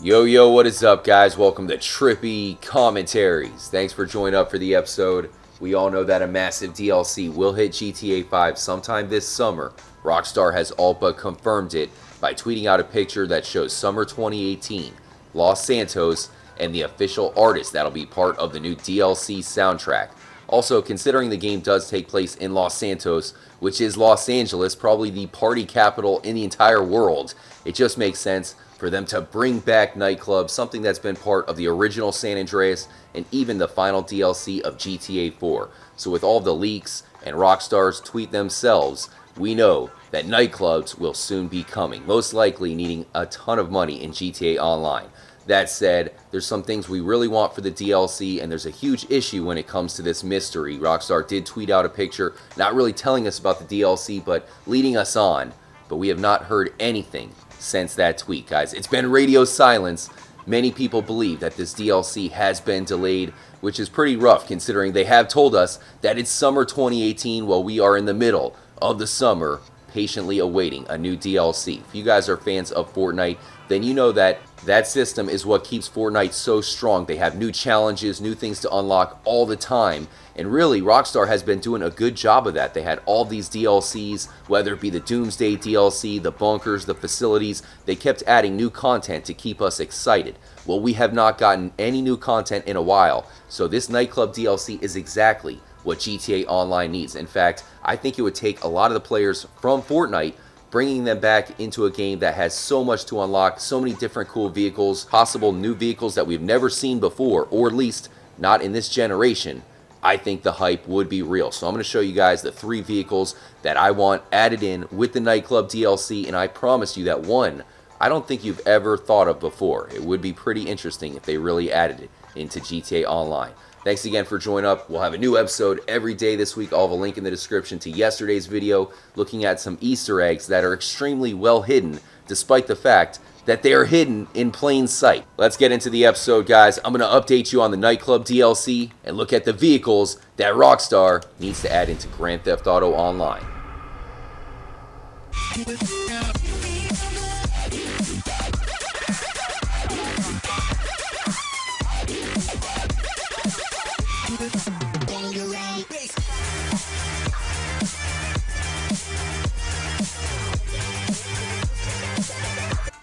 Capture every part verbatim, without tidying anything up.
Yo, yo, what is up, guys? Welcome to Trippy Commentaries. Thanks for joining up for the episode. We all know that a massive D L C will hit G T A five sometime this summer. Rockstar has all but confirmed it by tweeting out a picture that shows summer twenty eighteen, Los Santos, and the official artist that'll be part of the new D L C soundtrack. Also, considering the game does take place in Los Santos, which is Los Angeles, probably the party capital in the entire world, it just makes sense for them to bring back nightclubs, something that's been part of the original San Andreas and even the final D L C of G T A four. So with all the leaks and Rockstar's tweet themselves, we know that nightclubs will soon be coming, most likely needing a ton of money in G T A Online. That said, there's some things we really want for the D L C, and there's a huge issue when it comes to this mystery. Rockstar did tweet out a picture, not really telling us about the D L C, but leading us on, but we have not heard anything since that tweet, guys. It's been radio silence. Many people believe that this D L C has been delayed, which is pretty rough considering they have told us that it's summer twenty eighteen while we are in the middle of the summer patiently awaiting a new D L C. If you guys are fans of Fortnite, then you know that that system is what keeps Fortnite so strong. They have new challenges, new things to unlock all the time. And really, Rockstar has been doing a good job of that. They had all these D L Cs, whether it be the Doomsday D L C, the bunkers, the facilities. They kept adding new content to keep us excited. Well, we have not gotten any new content in a while. So this nightclub D L C is exactly what G T A Online needs. In fact, I think it would take a lot of the players from Fortnite, bringing them back into a game that has so much to unlock, so many different cool vehicles, possible new vehicles that we've never seen before, or at least not in this generation. I think the hype would be real. So I'm going to show you guys the three vehicles that I want added in with the nightclub D L C, and I promise you that one I don't think you've ever thought of before. It would be pretty interesting if they really added it into G T A Online. Thanks again for joining up. We'll have a new episode every day this week. I'll have a link in the description to yesterday's video looking at some Easter eggs that are extremely well hidden, despite the fact that they are hidden in plain sight. Let's get into the episode, guys. I'm going to update you on the nightclub D L C and look at the vehicles that Rockstar needs to add into Grand Theft Auto Online.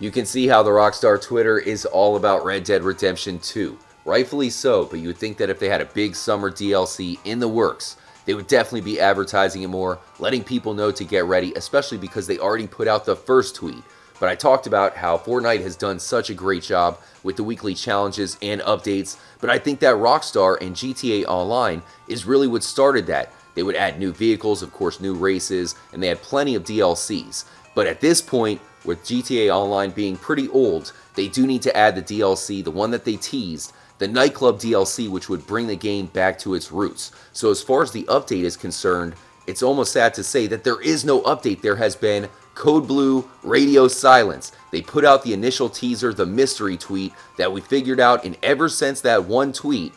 You can see how the Rockstar Twitter is all about Red Dead Redemption two. Rightfully so, but you would think that if they had a big summer D L C in the works, they would definitely be advertising it more, letting people know to get ready, especially because they already put out the first tweet. But I talked about how Fortnite has done such a great job with the weekly challenges and updates, but I think that Rockstar and G T A Online is really what started that. They would add new vehicles, of course, new races, and they had plenty of D L Cs. But at this point, with G T A Online being pretty old, they do need to add the D L C, the one that they teased, the nightclub D L C, which would bring the game back to its roots. So as far as the update is concerned, it's almost sad to say that there is no update. There has been code blue, radio silence. They put out the initial teaser, the mystery tweet that we figured out, and ever since that one tweet,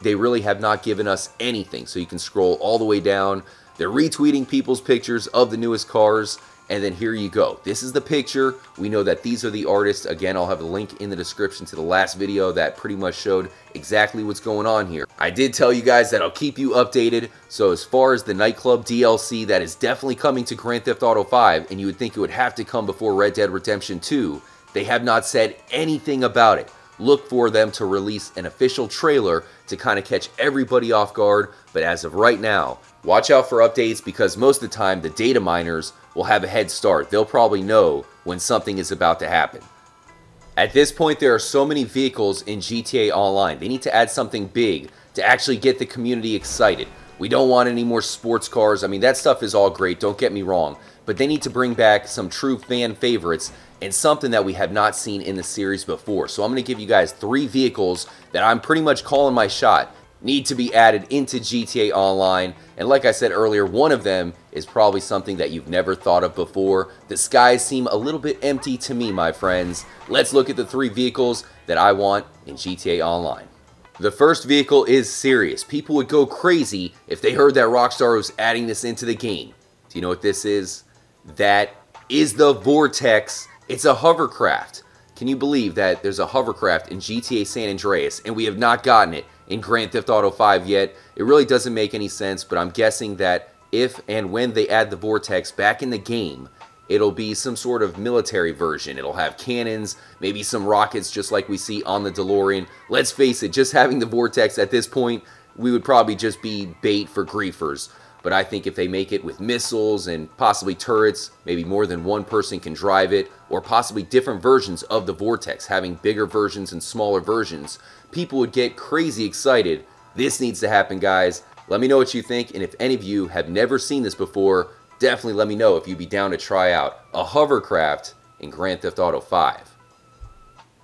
they really have not given us anything. So you can scroll all the way down. They're retweeting people's pictures of the newest cars. And then here you go. This is the picture. We know that these are the artists. Again, I'll have a link in the description to the last video that pretty much showed exactly what's going on here. I did tell you guys that I'll keep you updated. So as far as the nightclub D L C, that is definitely coming to Grand Theft Auto five, and you would think it would have to come before Red Dead Redemption two. They have not said anything about it. Look for them to release an official trailer to kind of catch everybody off guard. But as of right now, watch out for updates, because most of the time the data miners will have a head start. They'll probably know when something is about to happen. At this point, there are so many vehicles in G T A Online. They need to add something big to actually get the community excited. We don't want any more sports cars. I mean, that stuff is all great, don't get me wrong. But they need to bring back some true fan favorites and something that we have not seen in the series before. So I'm going to give you guys three vehicles that I'm pretty much calling my shot need to be added into G T A Online. And like I said earlier, one of them is probably something that you've never thought of before. The skies seem a little bit empty to me, my friends. Let's look at the three vehicles that I want in G T A Online. The first vehicle is serious. People would go crazy if they heard that Rockstar was adding this into the game. Do you know what this is? That is the Vortex. It's a hovercraft. Can you believe that there's a hovercraft in G T A San Andreas and we have not gotten it in Grand Theft Auto five yet? It really doesn't make any sense, but I'm guessing that if and when they add the Vortex back in the game, it'll be some sort of military version. It'll have cannons, maybe some rockets just like we see on the DeLorean. Let's face it, just having the Vortex at this point, we would probably just be bait for griefers. But I think if they make it with missiles and possibly turrets, maybe more than one person can drive it, or possibly different versions of the Vortex, having bigger versions and smaller versions, people would get crazy excited. This needs to happen, guys. Let me know what you think, and if any of you have never seen this before, definitely let me know if you'd be down to try out a hovercraft in Grand Theft Auto five.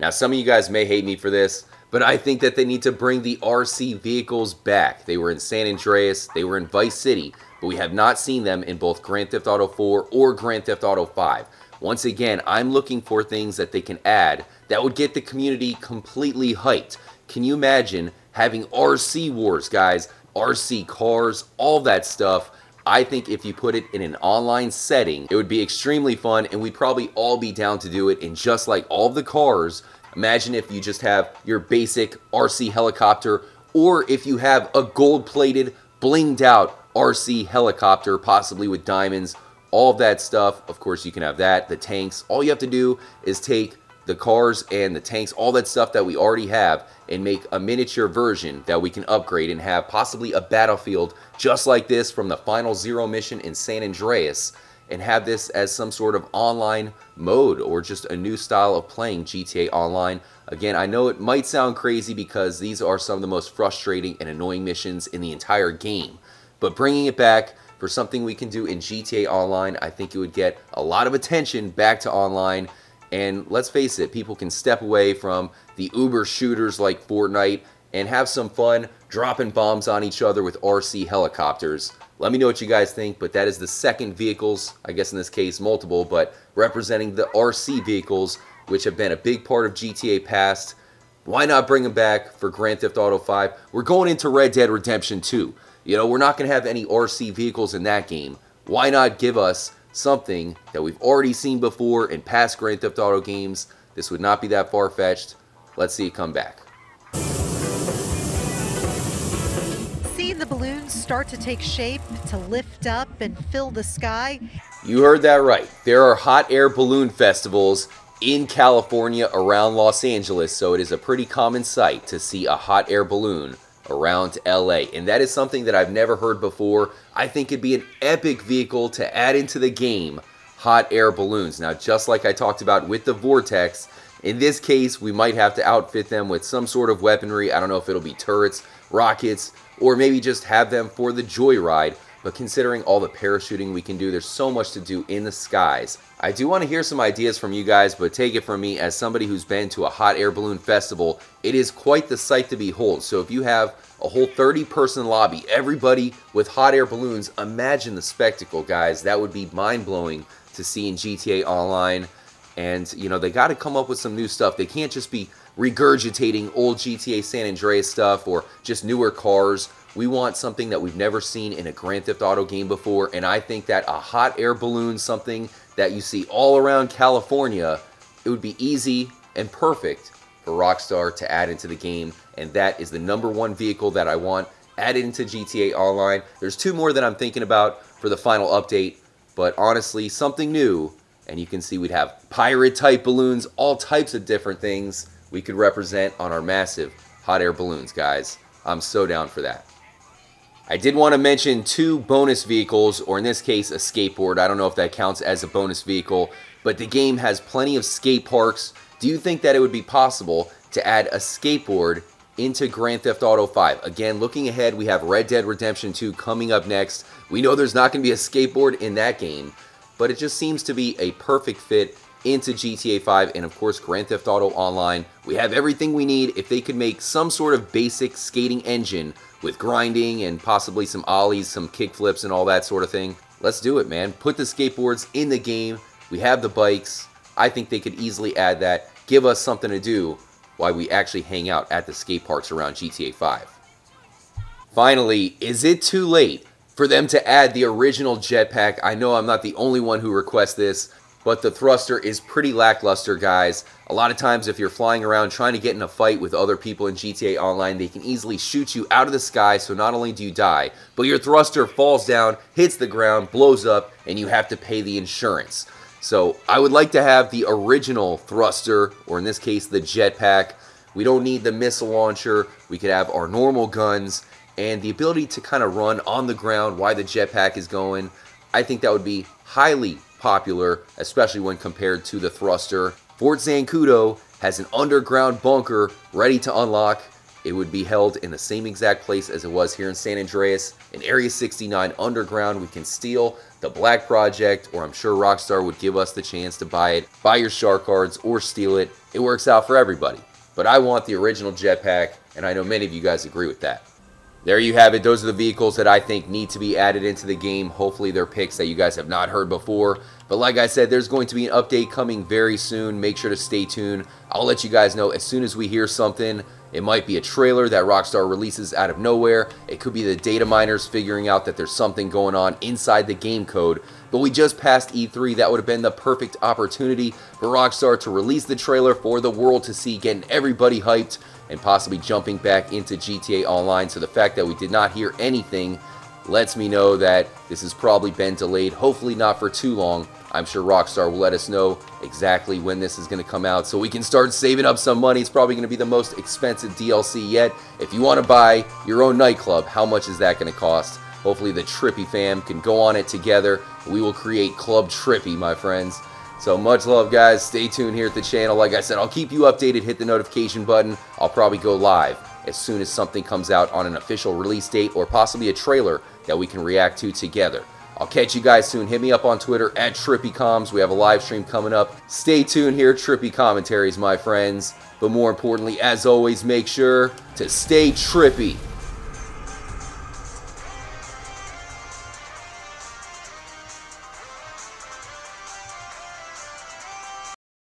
Now, some of you guys may hate me for this, but I think that they need to bring the R C vehicles back. They were in San Andreas, they were in Vice City, but we have not seen them in both Grand Theft Auto four or Grand Theft Auto five. Once again, I'm looking for things that they can add that would get the community completely hyped. Can you imagine having R C wars, guys? R C cars, all that stuff. I think if you put it in an online setting, it would be extremely fun, and we'd probably all be down to do it. And just like all the cars, imagine if you just have your basic R C helicopter, or if you have a gold-plated, blinged-out R C helicopter, possibly with diamonds, all of that stuff. Of course, you can have that, the tanks. All you have to do is take the cars and the tanks, all that stuff that we already have, and make a miniature version that we can upgrade and have possibly a battlefield just like this from the Final Zero mission in San Andreas, and have this as some sort of online mode or just a new style of playing G T A Online. Again, I know it might sound crazy because these are some of the most frustrating and annoying missions in the entire game, but bringing it back for something we can do in G T A Online, I think it would get a lot of attention back to online. And let's face it, people can step away from the uber shooters like Fortnite and have some fun dropping bombs on each other with R C helicopters. Let me know what you guys think, but that is the second vehicles, I guess in this case multiple, but representing the R C vehicles, which have been a big part of G T A past. Why not bring them back for Grand Theft Auto five? We're going into Red Dead Redemption two. You know, we're not going to have any R C vehicles in that game. Why not give us something that we've already seen before in past Grand Theft Auto games? This would not be that far-fetched. Let's see it come back. Seeing the balloons start to take shape, to lift up and fill the sky. You heard that right. There are hot air balloon festivals in California around Los Angeles, so it is a pretty common sight to see a hot air balloon around L A, and that is something that I've never heard before. I think it'd be an epic vehicle to add into the game, hot air balloons. Now, just like I talked about with the Vortex, in this case, we might have to outfit them with some sort of weaponry. I don't know if it'll be turrets, rockets, or maybe just have them for the joyride. But considering all the parachuting we can do, there's so much to do in the skies. I do want to hear some ideas from you guys, but take it from me as somebody who's been to a hot air balloon festival, it is quite the sight to behold. So if you have a whole thirty person lobby, everybody with hot air balloons, imagine the spectacle, guys. That would be mind-blowing to see in G T A Online. And, you know, they got to come up with some new stuff. They can't just be regurgitating old G T A San Andreas stuff or just newer cars. We want something that we've never seen in a Grand Theft Auto game before, and I think that a hot air balloon, something that you see all around California, it would be easy and perfect for Rockstar to add into the game, and that is the number one vehicle that I want added into G T A Online. There's two more that I'm thinking about for the final update, but honestly, something new, and you can see we'd have pirate-type balloons, all types of different things we could represent on our massive hot air balloons, guys. I'm so down for that. I did want to mention two bonus vehicles, or in this case, a skateboard. I don't know if that counts as a bonus vehicle, but the game has plenty of skate parks. Do you think that it would be possible to add a skateboard into Grand Theft Auto five? Again, looking ahead, we have Red Dead Redemption two coming up next. We know there's not going to be a skateboard in that game, but it just seems to be a perfect fit into G T A five, and of course Grand Theft Auto Online. We have everything we need. If they could make some sort of basic skating engine with grinding and possibly some ollies, some kickflips and all that sort of thing, let's do it, man. Put the skateboards in the game. We have the bikes. I think they could easily add that. Give us something to do while we actually hang out at the skate parks around G T A five. Finally, is it too late for them to add the original jetpack? I know I'm not the only one who requests this, but the thruster is pretty lackluster, guys. A lot of times if you're flying around trying to get in a fight with other people in G T A Online, they can easily shoot you out of the sky, so not only do you die, but your thruster falls down, hits the ground, blows up, and you have to pay the insurance. So I would like to have the original thruster, or in this case, the jetpack. We don't need the missile launcher. We could have our normal guns, and the ability to kind of run on the ground while the jetpack is going. I think that would be highly popular, especially when compared to the thruster. Fort Zancudo has an underground bunker ready to unlock. It would be held in the same exact place as it was here in San Andreas. In Area sixty-nine underground, we can steal the Black Project, or I'm sure Rockstar would give us the chance to buy it. Buy your shark cards or steal it. It works out for everybody. But I want the original jetpack, and I know many of you guys agree with that. There you have it. Those are the vehicles that I think need to be added into the game. Hopefully they're picks that you guys have not heard before. But like I said, there's going to be an update coming very soon. Make sure to stay tuned. I'll let you guys know as soon as we hear something. It might be a trailer that Rockstar releases out of nowhere. It could be the data miners figuring out that there's something going on inside the game code. But we just passed E three. That would have been the perfect opportunity for Rockstar to release the trailer for the world to see, getting everybody hyped and possibly jumping back into G T A Online. So the fact that we did not hear anything lets me know that this has probably been delayed, hopefully not for too long. I'm sure Rockstar will let us know exactly when this is going to come out so we can start saving up some money. It's probably going to be the most expensive D L C yet. If you want to buy your own nightclub, how much is that going to cost? Hopefully the Trippy fam can go on it together. We will create Club Trippy, my friends. So much love, guys. Stay tuned here at the channel. Like I said, I'll keep you updated. Hit the notification button. I'll probably go live as soon as something comes out on an official release date or possibly a trailer that we can react to together. I'll catch you guys soon. Hit me up on Twitter at TrippyComms. We have a live stream coming up. Stay tuned here, Trippy Commentaries, my friends. But more importantly, as always, make sure to stay trippy.